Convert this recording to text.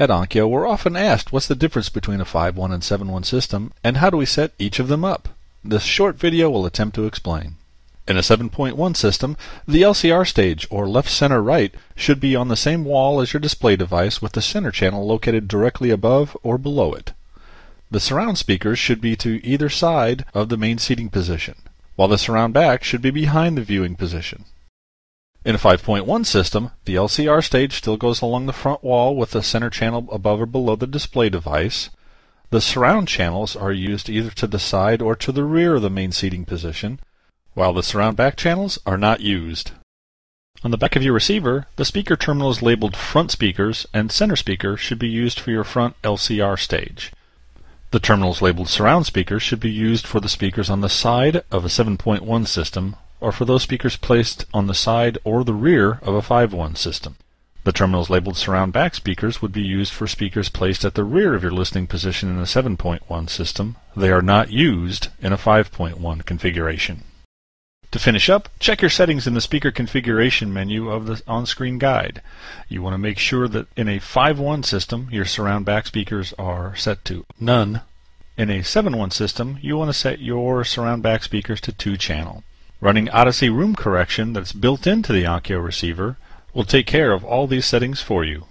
At Onkyo, we're often asked what's the difference between a 5.1 and 7.1 system, and how do we set each of them up? This short video will attempt to explain. In a 7.1 system, the LCR stage, or left center right, should be on the same wall as your display device with the center channel located directly above or below it. The surround speakers should be to either side of the main seating position, while the surround back should be behind the viewing position. In a 5.1 system, the LCR stage still goes along the front wall with the center channel above or below the display device. The surround channels are used either to the side or to the rear of the main seating position, while the surround back channels are not used. On the back of your receiver, the speaker terminals labeled front speakers and center speaker should be used for your front LCR stage. The terminals labeled surround speakers should be used for the speakers on the side of a 7.1 system, or for those speakers placed on the side or the rear of a 5.1 system. The terminals labeled surround back speakers would be used for speakers placed at the rear of your listening position in a 7.1 system. They are not used in a 5.1 configuration. To finish up, check your settings in the speaker configuration menu of the on-screen guide. You want to make sure that in a 5.1 system, your surround back speakers are set to none. In a 7.1 system, you want to set your surround back speakers to 2-channel. Running Audyssey room correction that's built into the Onkyo receiver will take care of all these settings for you.